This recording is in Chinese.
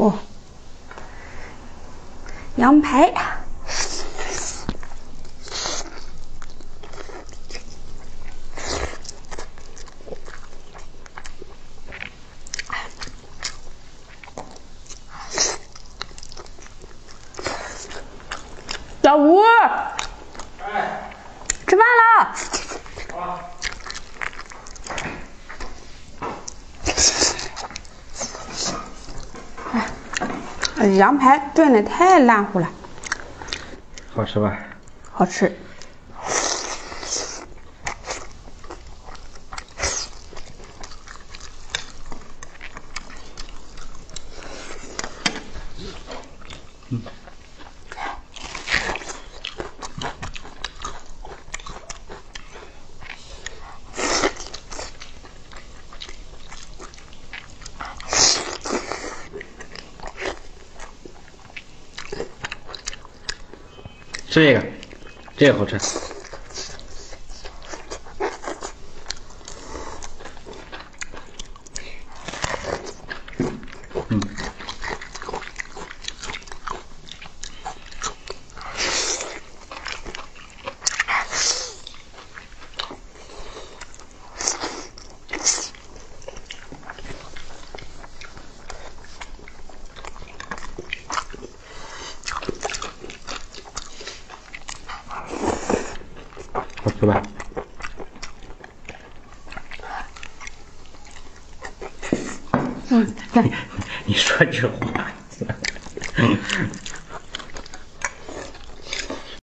哦，羊排。 小吴，哎，吃饭了。啊、哎，羊排炖的太烂糊了。好吃吧？好吃。嗯。 吃这个，这个好吃。嗯，好吃吧？嗯，你说句话。